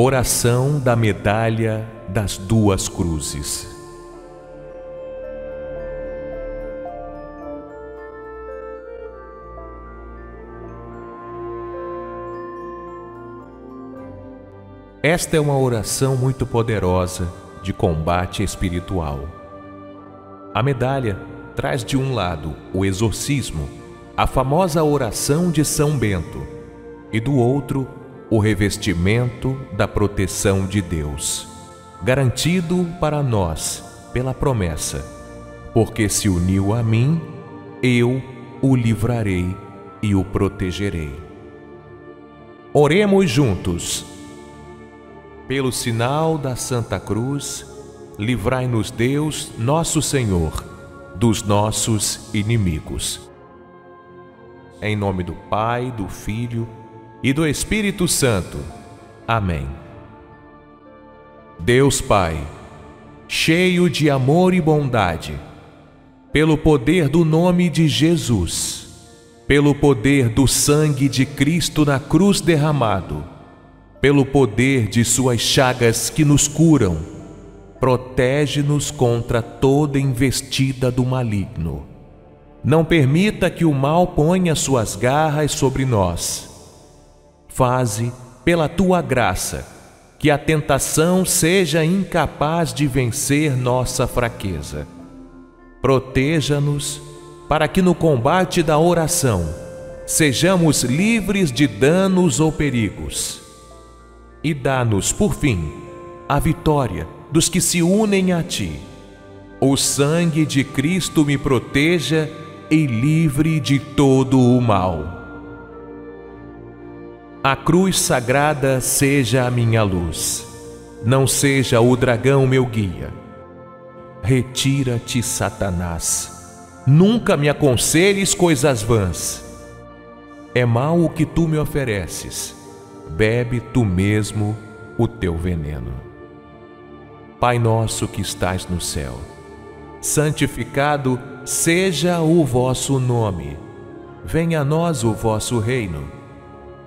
Oração da Medalha das Duas Cruzes. Esta é uma oração muito poderosa de combate espiritual. A medalha traz de um lado o exorcismo, a famosa oração de São Bento, e do outro o revestimento da proteção de Deus, garantido para nós pela promessa: porque se uniu a mim, eu o livrarei e o protegerei. Oremos juntos. Pelo sinal da Santa Cruz, livrai-nos Deus, nosso Senhor, dos nossos inimigos. Em nome do Pai, do Filho e do Espírito Santo. Amém. Deus Pai, cheio de amor e bondade, pelo poder do nome de Jesus, pelo poder do sangue de Cristo na cruz derramado, pelo poder de suas chagas que nos curam, protege-nos contra toda investida do maligno. Não permita que o mal ponha suas garras sobre nós. Faze, pela Tua graça, que a tentação seja incapaz de vencer nossa fraqueza. Proteja-nos para que no combate da oração sejamos livres de danos ou perigos. E dá-nos, por fim, a vitória dos que se unem a Ti. O sangue de Cristo me proteja e livre de todo o mal. A cruz sagrada seja a minha luz, não seja o dragão meu guia. Retira-te, Satanás, nunca me aconselhes coisas vãs. É mal o que tu me ofereces, bebe tu mesmo o teu veneno. Pai nosso que estás no céu, santificado seja o vosso nome. Venha a nós o vosso reino.